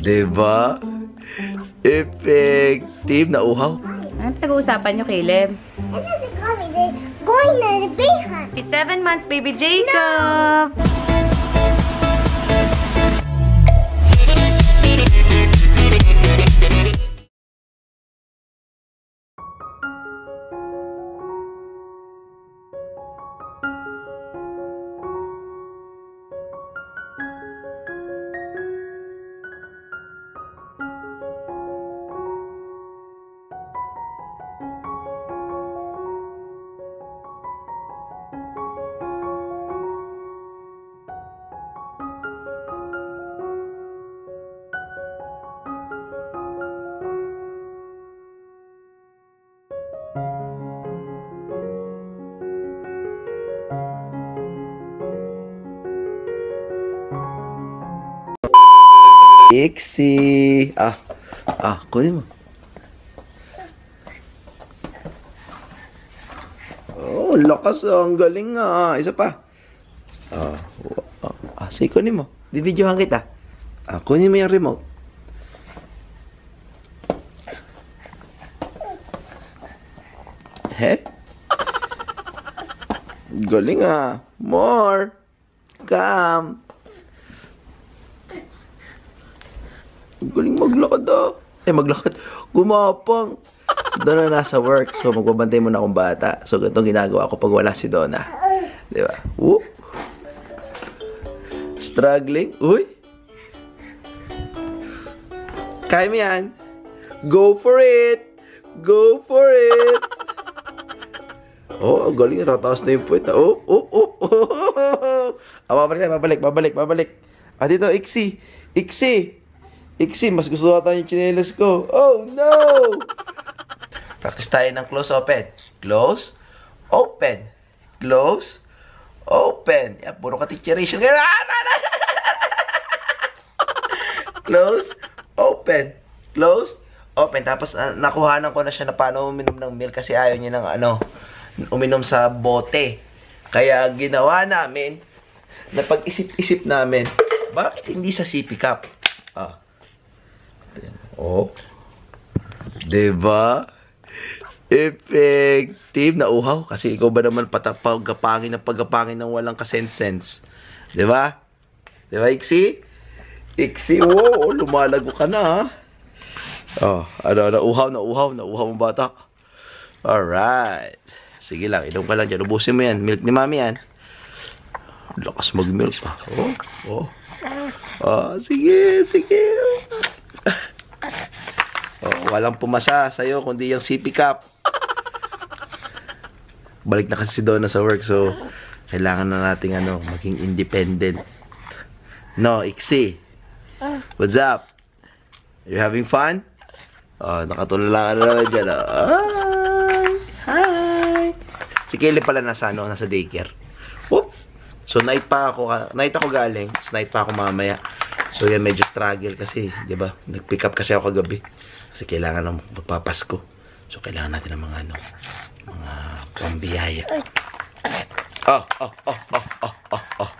Diba? Effective na uhaw. Ano pinag-uusapan nyo, Caleb? Going to the bee hunt. It's 7 months, baby Jacob. No. Iksi! Kunin mo. Oh, lakas ah. Ang galing ah. Isa pa. Sige, kunin mo. Di-videohan kita. Kunin mo yung remote. He? Galing ah. More. Come. Galing maglakad ah. Gumapang. Si Donna nasa work. So, magbabantay muna akong bata. So, ganitong ginagawa ko pag wala si Donna. Diba? Woo! Struggling. Uy! Kaya mo yan. Go for it! Go for it! Oh, galing. Natataos na yung puwit. Babalik. Dito, Iksi, mas gusto natin yung chinelas ko. Oh, no! Practice tayo ng close, open. Close, open. Close, open. Yan, puro ka-teacheration. Close, open. Close, open. Tapos, nakuhanan ko na siya na paano uminom ng milk kasi ayaw niya ng uminom sa bote. Kaya, ginawa namin, napag-isip-isip namin, bakit hindi sa sippy cup? Diba? Effective na uhaw. Kasi ikaw ba naman patapagapangin ng pagapangin ng walang kasense-sense. Diba? Diba, Iksi? Wow, lumalago ka na ha? Nauhaw ang bata. Alright. Sige lang, inom ka lang dyan. Ubusin mo yan. Milk ni mami yan. Lakas mag-milk. Sige. Walang pumasa sa'yo kundi yung sippy cup. Balik na kasi si Donna sa work, so kailangan na nating maging independent. No, Iksi. What's up? You having fun? Nakatulala ka na naman dyan. Hi. Si Kelly pala nasa daycare. So night ako galing. So night pa ako mamaya. So yan, medyo struggle kasi, di ba? Nag-pick up kasi ako kagabi. Kasi kailangan ng magpapasko. So kailangan natin ng mga pambiyaya.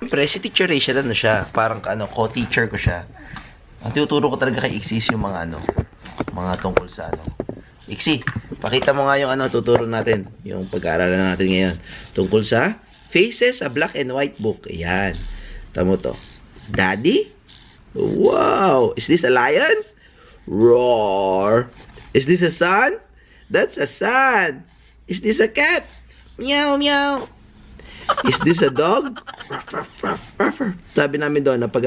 Siyempre, si Teacher Rachel, parang co-teacher ko siya. Ang tinuturo ko talaga kay Iksi yung mga tungkol sa Iksi, pakita mo nga yung tuturo natin, yung pag-aaralan natin ngayon. Tungkol sa Faces, a Black and White Book. Ayan. Tamo to. Daddy? Wow! Is this a lion? Roar! Is this a sun? That's a sun! Is this a cat? Meow, meow! Is this a dog? Sabi namin doon, pag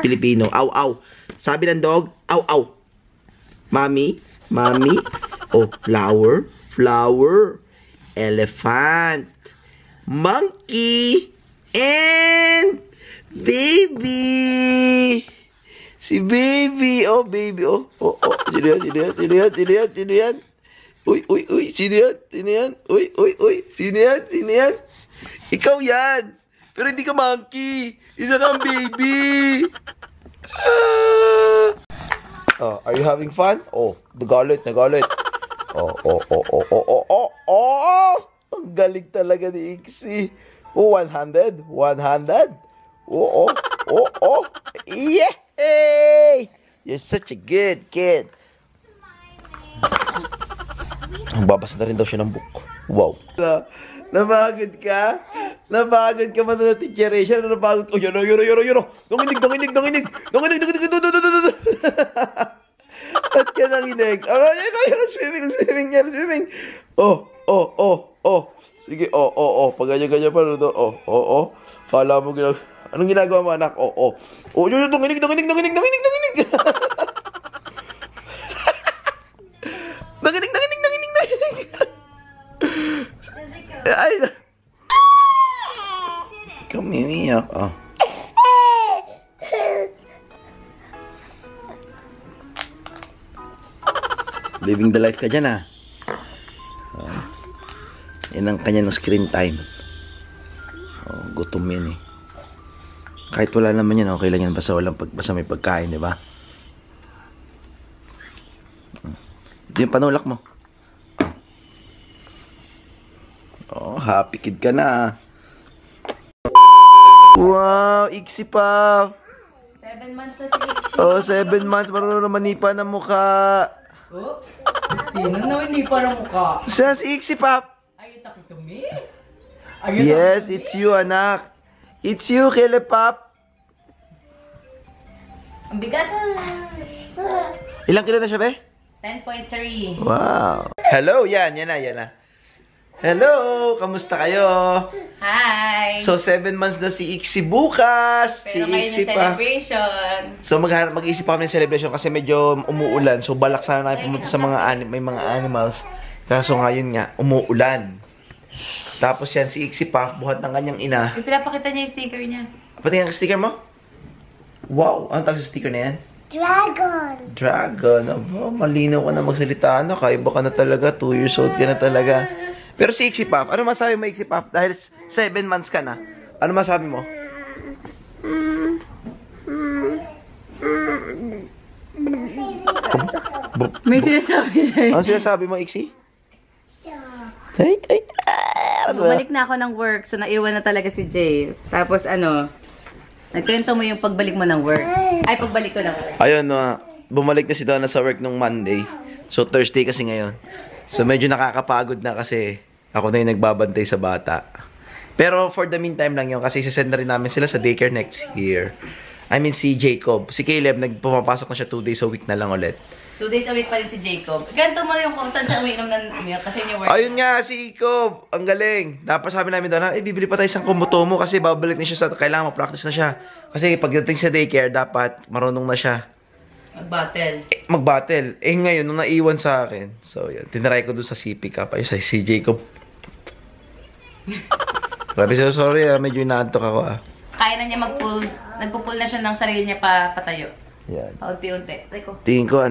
Pilipino, aw, aw. Sabi ng dog, aw, aw. Mommy, mommy. Oh, flower, flower. Elephant. Monkey. And... baby! Si baby! Oh, baby! Sino yan? Uy! Sino yan? Uy! Sino yan? Ikaw yan! Pero hindi ka monkey! Isa kang baby! Are you having fun? Nagalit! Ang galing talaga ni Iksi! One-handed! Yay! You're such a good kid. Babasa na rin daw siya ng book. Wow. Napagod ka? Napagod ka ba na teacheration? Napagod ka? Oh, yun. Nanginig. Ba't ka nanginig? Swimming. Oh. Sige, oh. Pag ganyan-ganyan pa, oh. Kala mo ginagawa. Anong ginagawa mo, anak? Oh. Oh, yun. Nanginig. Come here. Oh. Living the life ka dyan, ah. Oh. Yan ang kanya ng screen time. Oh, gutom yan, eh. Kahit wala naman yan, okay lang yan. Basta walang basta may pagkain, di ba? Ito yung panulak mo. Oh, happy kid ka na. Wow, Iksi pa. 7 months na si Iksi. Oh, 7 months. Marunong na manipa ng mukha. Oh? Sino na manipa ng mukha? Saan si Iksi pa? Ayun, takitumi. Yes, it's you, anak. It's you, Caleb, pap. Ang bigat. Ilang kilo na siya, be? 10.3. Wow. Hello, yan na. Hello! Kamusta kayo? Hi! So, 7 months na si Iksi bukas. Pero si Iksi pa. Celebration. So, mag-iisip pa kami ng celebration kasi medyo umuulan. So, balak sana namin pumunta sa mga animals. Kaso ngayon nga, umuulan. Tapos yan, si Iksi pa, buhat ng kanyang ina. Pinapakita niya yung sticker niya. Patingin ang sticker mo? Wow! Anong tawag sa sticker na yan? Dragon! Aba, malinaw ka na magsalita na. Kaiba ka na talaga. 2 years old ka na talaga. Pero si Iksi Pop, ano masabi mo, Iksi Pop? Dahil 7 months ka na. Ano masabi mo? May sinasabi siya. Ano sinasabi mo, Iksi? Bumalik na ako ng work, so naiwan na talaga si Jay. Tapos ano, nagkwento mo yung pagbalik mo ng work. Ay, pagbalik ko ng work. Ayun, bumalik na si Donna sa work nung Monday. So, Thursday kasi ngayon. So, medyo nakakapagod na kasi ako na yung nagbabantay sa bata. Pero for the meantime lang yun kasi isasend na rin namin sila sa daycare next year. I mean, si Jacob. Si Caleb, nagpumapasok na siya 2 days a week na lang ulit. 2 days a week pa rin si Jacob. Ganto mo yung kung saan siya umiinom ng milk kasi yung work. Ayun nga, si Jacob. Ang galing. Dapat sabi namin doon, bibili pa tayo isang kumutomo kasi babalik na siya sa... Kailangan ma-practice na siya. Kasi pagdating sa daycare, dapat marunong na siya. Mag-battle. Eh, ngayon, nung naiwan sa akin. So, yun. Tinaray ko doon sa CP ka pa. Yung sa si Jacob. Grabe siya. Sorry, medyo inaantok ako, Kaya na niya mag-pull. Nagpupull na siya ng sarili niya patayo. Yan. Unti-unti. Tingin ko,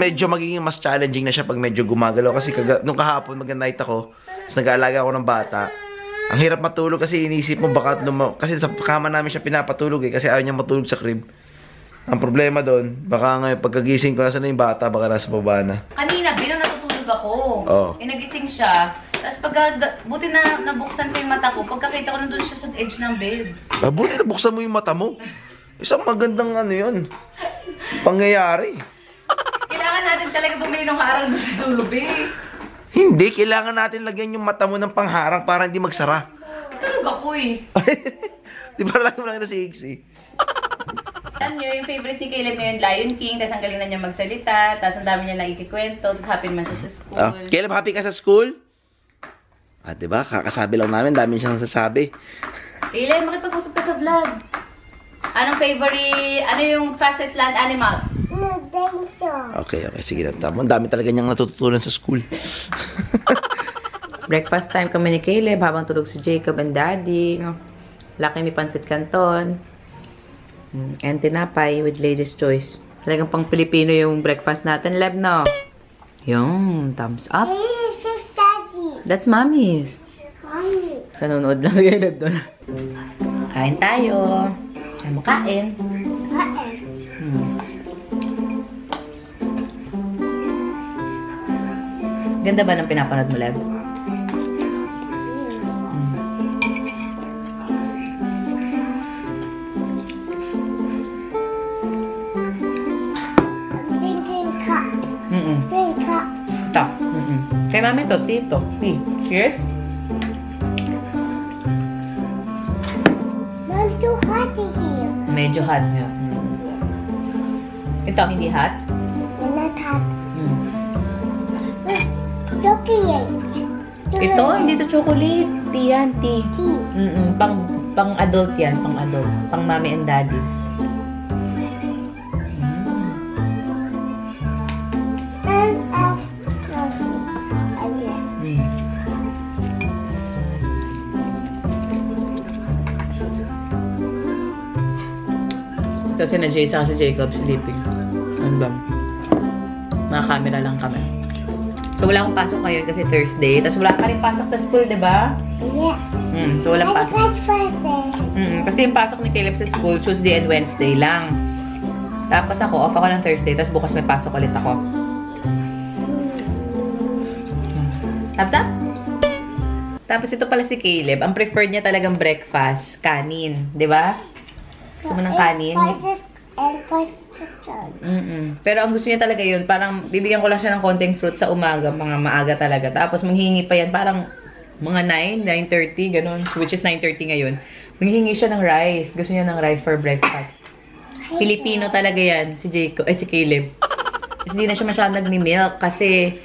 medyo magiging mas challenging na siya pag medyo gumagalaw. Kasi nung kahapon, mag-night ako. Tapos nag-aalaga ako ng bata. Ang hirap matulog kasi inisip mo baka... Kasi sa kama namin siya pinapatulog eh. Kasi ayaw niya matulog sa crib. Ang problema doon, baka ngayon pagkagising ko, nasa na yung bata, baka nasa baba na. Kanina, binang natutulog ako. Oo. Oh. Nagising siya. Tapos buti na nabuksan ko yung mata ko, pagkakita ko nandun siya sa edge ng bed. Buti nabuksan mo yung mata mo. Isang magandang yun. Pangyayari. Kailangan natin talaga bumili ng harang doon sa dulo, eh. Hindi, kailangan natin lagyan yung mata mo ng pangharang para hindi magsara. Tulog ako eh. Di ba lang na si Iksi? Alam nyo, yung favorite ni Caleb ngayon, Lion King. Tapos ang galing na niya magsalita. Tapos ang dami niya nakikikwento. Tapos happy man siya sa school. Caleb, happy ka sa school? Diba? Kakasabi lang namin. Dami siyang nasasabi. Caleb, makipag-usap ka sa vlog. Anong favorite? Ano yung fastest land animal? Dinosaur. Okay. Sige lang. Ang dami talaga niyang natututunan sa school. Breakfast time kami ni Caleb habang tulog si Jacob and Daddy. Laki may Pancit Canton. And tinapay with Ladies' Choice. Talagang pang Pilipino yung breakfast natin, Leb, no? Yung thumbs up. That's mommy's. Sa nanonood lang yung Leb doon. Kain tayo. Ay, makain. Ganda ba ng pinapanood mo, Leb? Kay mami to, tito. Tea. Cheers. Mom, too hot in here. Medyo hot niya. Ito, hindi hot? It's not hot. Chocolate. Ito, hindi to chocolate. Tea yan, tea. Tea. Pang-adult yan, pang-adult. Pang-mami and daddy. Kasi na Jay sa si Jacob sleeping. Ano ba? Mga camera lang kami. So wala akong pasok ngayon kasi Thursday. Tapos wala ka rin pasok sa school, di ba? Yes. So walang pasok. Kasi yung pasok ni Caleb sa school, Tuesday and Wednesday lang. Tapos ako, off ako ng Thursday. Tapos bukas may pasok ulit ako. Tap-tap? Tapos ito pala si Caleb. Ang preferred niya talagang breakfast, kanin. Di ba? Gusto mo ng kanin? Pero ang gusto niya talaga yun, parang bibigyan ko lang siya ng konting fruit sa umaga, mga maaga talaga. Tapos manghingi pa yan, parang mga 9, 9:30, ganun. Which is 9:30 ngayon. Manghingi siya ng rice. Gusto niya ng rice for breakfast. Filipino talaga yan, si Jacob, ay si Caleb. Kasi hindi na siya masyadong nagmi-milk kasi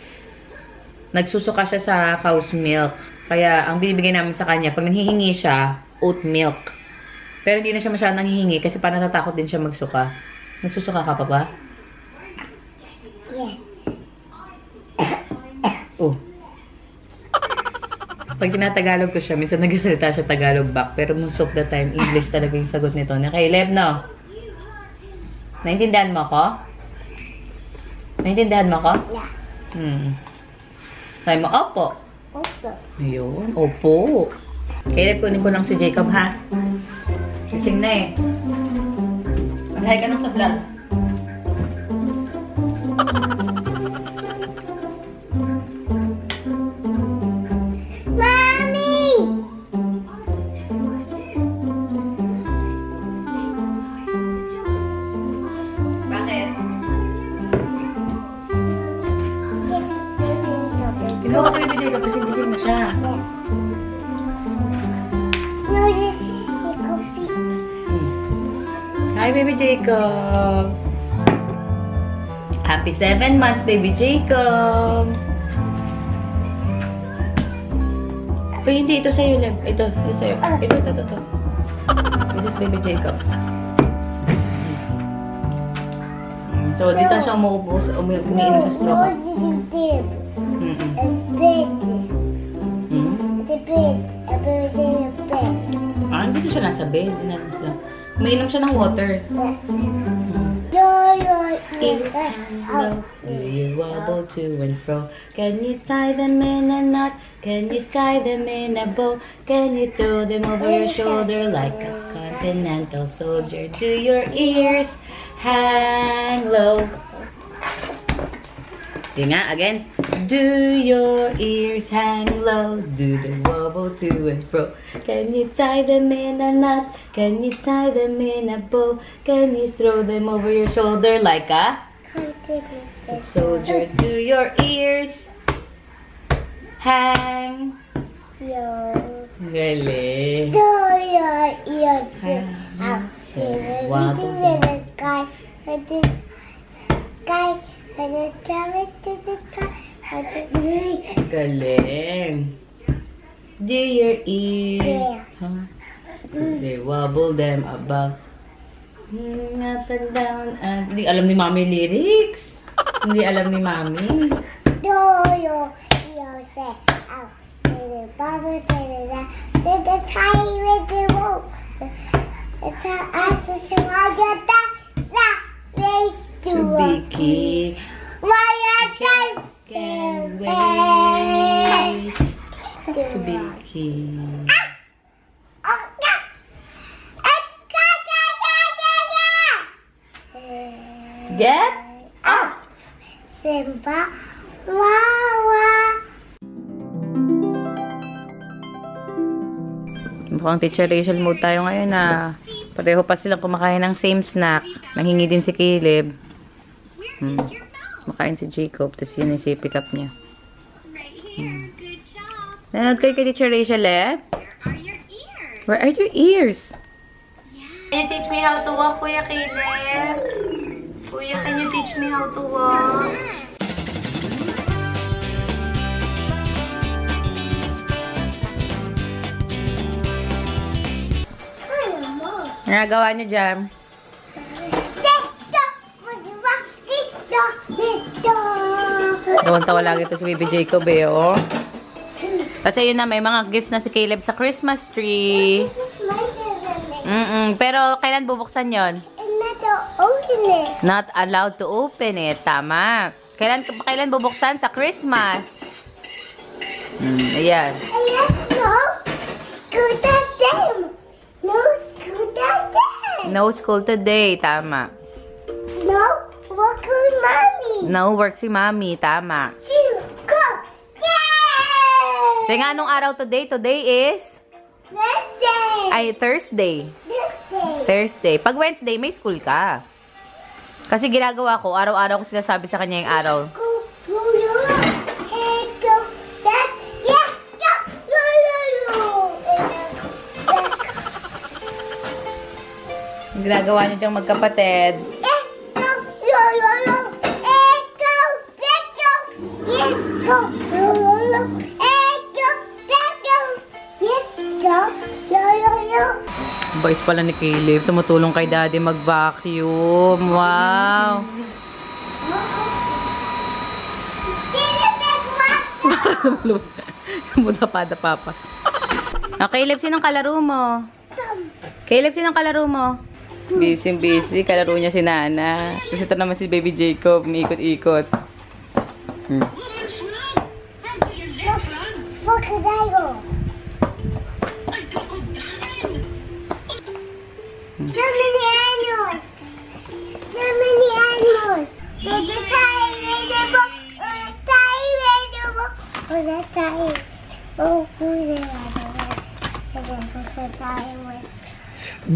nagsusuka siya sa cow's milk. Kaya ang binibigay namin sa kanya, pag nanghihingi siya, oat milk. Pero hindi na siya masyadong nanghihingi kasi parang natatakot din siya magsuka. Nagsusuka ka pa ba? Yes. Oh. Pag tinatagalog ko siya, minsan nagsalita siya Tagalog back. Pero most of the time, English talaga yung sagot nito. Nakaileb, no? Naintindihan mo ako? Naintindihan mo ako? Yes. Sabi mo, opo. Opo. Ayun, opo. Caleb, kunin ko lang si Jacob, ha? Sising na eh. Mag-hi ka na sa vlog. Mommy! Bakit? Sino ka pwede Jacob? Pising-pising na siya. Yes. Hi, baby Jacob! Happy 7 months, baby Jacob! Pero hindi, ito sa'yo, Lev. Ito, ito sa'yo. Ito. This is baby Jacob. So, dito siya umiinom sa straw. No, it's the table. It's bed. The bed. Everything is bed. Ah, dito siya nasa bed. Umiinom siya ng water. Yes. It's low. Do you wobble to and fro? Can you tie them in a knot? Can you tie them in a bow? Can you throw them over your shoulder like a continental soldier? Do your ears hang low? Tinga again. Do your ears hang low? Do they wobble to and fro? Can you tie them in a knot? Can you tie them in a bow? Can you throw them over your shoulder like a soldier? Do your ears hang low? Really? Do your ears hang low? Wobble to the sky. Galing. Do your ears, they wobble them about, up and down. Hindi alam ni Mami lyrics. Hindi alam ni Mami. Do your ears out, they wobble down. They tie with the rope. Get up, Simba. Wawa. Mukhang teacher Rachel mode tayo ngayon na pareho pa silang kumakain ng same snack. Nanghingi din si Caleb. Makain si Jacob, tapos yun yung si pick up niya. There, good job. Nanood kayo kay Teacher Rachel, eh? Where are your ears? Where are your ears? Yeah. Can you teach me how to walk, Kuya Caleb? Kuya, can you teach me how to walk? Nagawa niyo dyan? Tawang-tawa lagi ito si Baby Jacob, eh, oh. Kasi yun na, may mga gifts na si Caleb sa Christmas tree. Pero kailan bubuksan yon? Not to open it. Not allowed to open it. Tama. Kailan bubuksan sa Christmas? Ayan. No school today. Tama. No. Work with mommy. No, work si mommy. Tama. She cook. Yay! Sige, anong araw today? Today is? Wednesday. Ay, Thursday. Thursday. Pag Wednesday, may school ka. Kasi ginagawa ko, araw-araw ko sinasabi sa kanya yung araw. Ginagawa niyo diyang magkapatid. Bait pala ni Caleb. Tumutulong kay Daddy mag-vacuum. Wow! Mudapa na, Papa. Oh, Caleb, sinong kalaro mo? Caleb, sinong kalaro mo? Busy-busy. Kalaro niya si Nana. Kasi ito naman si Baby Jacob. Umiikot-ikot. So many animals.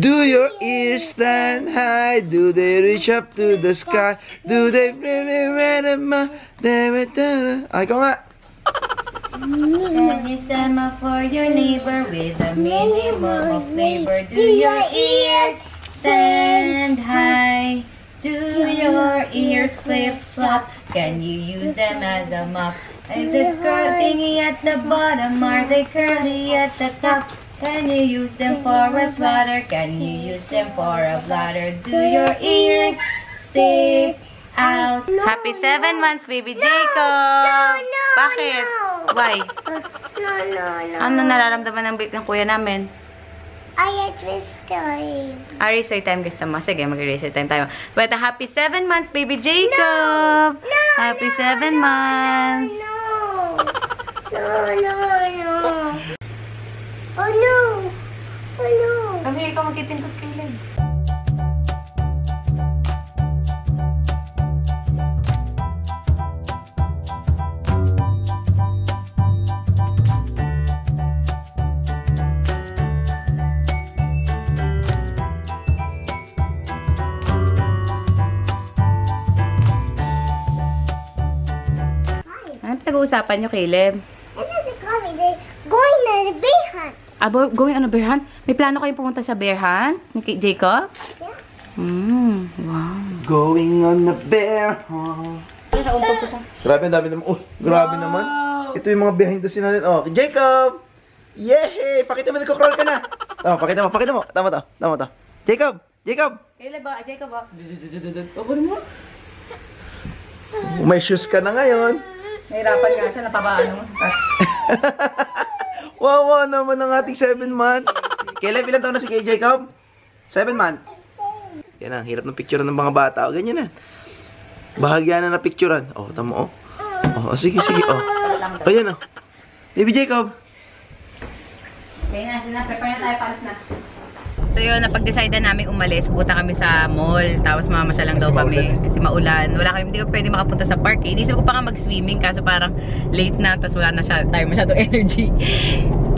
Do your ears stand high? Do they reach up to the sky? Do they really matter? Ay, ko nga! Every summer for your neighbor with a minimum of labor. Do your ears stand high? Do your ears flip-flop? Can you use them as a mop? Is it curly at the bottom? Are they curly at the top? Can you use them for a sweater? Can you use them for a bladder? Do your ears stick out? No, happy 7 months, baby Jacob! No. Bakit? No. Why? No. Ano nararamdaman ng bait ng kuya namin? Ay, erase time. Erase time, gusto mo. Sige, mag-erase time tayo. But happy 7 months, baby Jacob! No. Happy 7 months! No. Oh no! Come here, ikaw magkipintot kay Len. Ano pinag-uusapan niyo, Caleb? Going on a bear hunt. About going on a bear hunt? May plano kayong pumunta sa bear hunt? Ni Jacob? Yeah. Wow. Going on a bear hunt. Grabe, ang dami naman. Oh, grabe naman. Ito yung mga behind the scene natin. Oh, Jacob! Yehey! Pakita mo, nagko-crawl ka na. Tama, pakita mo. Tama to. Jacob! Kailan ba? Jacob ba? Open mo. May shoes ka na ngayon. Nahirapan ka siya, napabaan mo. Wow naman ang ating 7 months. Kailan ilang taon na si Kay Jacob? 7 months. Yan ang hirap ng picturean ng mga bata. O, ganyan na. Bahagyan na picturean. O, tamo, o. O, sige. O, yan, o. Baby Jacob. Okay na, prepare na tayo para sa na. So yun, napag-decide na namin umalis. Pupunta kami sa mall. Tapos mamamasyal lang daw kami. Kasi maulan. Hindi ko pwede makapunta sa park. Inisip ko pa nga mag-swimming. Kaso parang late na. Tapos wala na siya, tayo masyadong energy.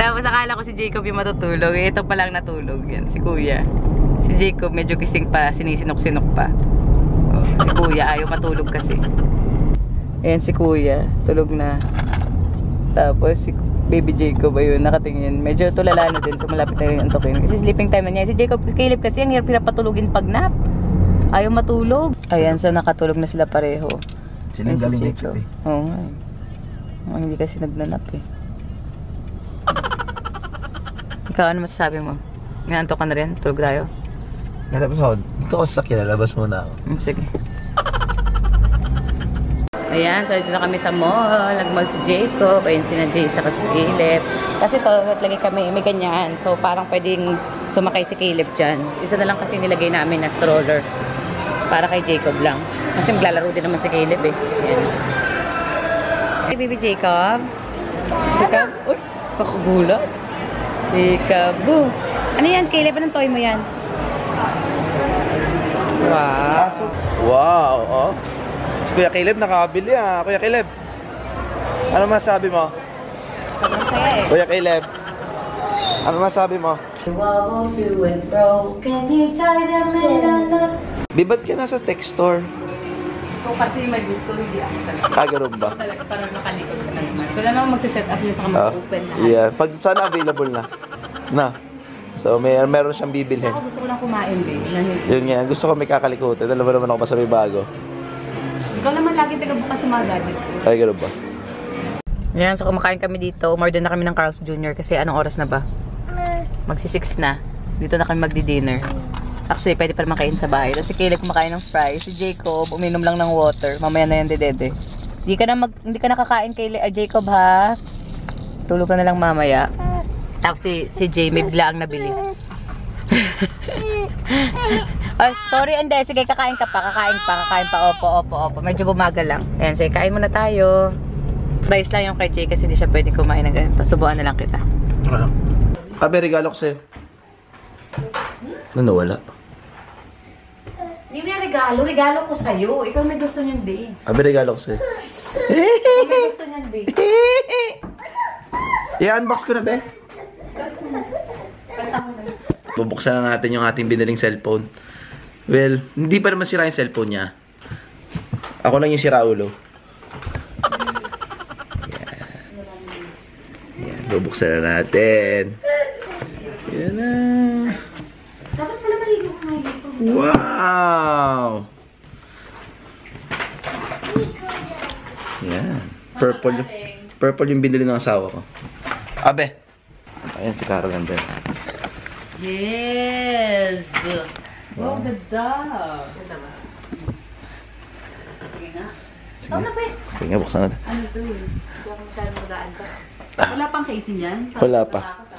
Tapos akala ko si Jacob yung matutulog. Ito pa lang natulog. Yan, si Kuya. Si Jacob medyo gising pa. Sinisinok-sinok pa. Oh, si Kuya ayaw matulog kasi. Ayan si Kuya. Tulog na. Tapos si Baby Jacob ayun nakatingin. Medyo tulala na din, so malapit na rin antokin. Kasi sleeping time na niya. Si Jacob, Caleb kasi ang hirap-hirap patulugin pag nap. Ayaw matulog. Ayan, so nakatulog na sila pareho. Sino galing si Jacob? Oo nga eh. Hindi kasi nagnanap eh. Ikaw, ano masasabi mo? Naantok ka na rin? Tulog tayo? Nalabas ako. Dito ako sa sakya. Nalabas muna ako. Sige. Ayan, so dito na kami sa mall. Nag-mall si Jacob. Ayun, si Jay sa kasi Caleb. Kasi to, lagi kami may ganyan. So parang pwedeng sumakay si Caleb dyan. Isa na lang kasi nilagay namin na stroller. Para kay Jacob lang. Kasi maglalaro din naman si Caleb eh. Ayan. Hey, baby Jacob. Jacob? Uy, kakagulat. Jacob. Boo. Ano yan, Caleb? Anong toy mo yan? Wow. Wow, oh. Si Kuya Caleb nakabili ah. Kuya Caleb, ano masabi mo? Okay. Kuya Caleb, ano masabi mo? Wobble to and fro. Can you tie them in a knot? Bibat ka na sa tech store. Kung kasi may gusto, hindi ako talaga. Kagaroon ba? Parang nakalikot ka naman. Wala naman magsiset up yun sa kamang open na. Yeah. Pag sana available na. Na. So, meron siyang bibilhin. Ako gusto ko lang kumain, babe. Yun nga. Gusto ko may kakalikutin. Alam mo naman ako pa sa may bago. Ikaw naman lagi tagabukas sa mga gadgets ko. Ay, gano'n ba? Ayan, so kumakain kami dito. Umorder na kami ng Carl's Jr. Kasi anong oras na ba? Magsi-6 na. Dito na kami magdi-dinner. Actually, pwede pa naman kain sa bahay. Tapos si Caleb kumakain ng fries. Si Jacob, uminom lang ng water. Mamaya na yan, dedede. Hindi ka na kakain, Jacob, ha? Tulog ka na lang mamaya. Tapos si Jay, may biglaang nabili. Oh, sorry, hindi. Sige, kakain pa. Opo. Medyo bumaga lang. Ayan, sige, kain muna tayo. Fries lang yung kay Jay kasi hindi siya pwede kumain ng ganito. Subuan na lang kita. Kabe, regalo ko sa'yo. Nanawala. Hindi mo yung regalo. Regalo ko sa'yo. Ikaw may gusto niyan, babe. Kabe, regalo ko sa'yo. Ikaw may gusto niyan, babe. I-unbox ko na, babe. Bubuksan na natin yung ating biniling cellphone. Well, hindi pa naman sira yung cellphone niya. Ako lang yung siraulo. Yan. Bubuksan na natin. Yan na. Dapat pala maligo ka ngayon dito. Wow! Yan. Purple yung binili ng asawa ko. Abe! Ayan si Carol ganda. Yes! Wow, ganda! Ganda ba? Sige nga. Sige. Sige nga, buksan natin. Ano ito? Hindi ako masyadong magaan pa. Wala pang casing yan? Wala pa.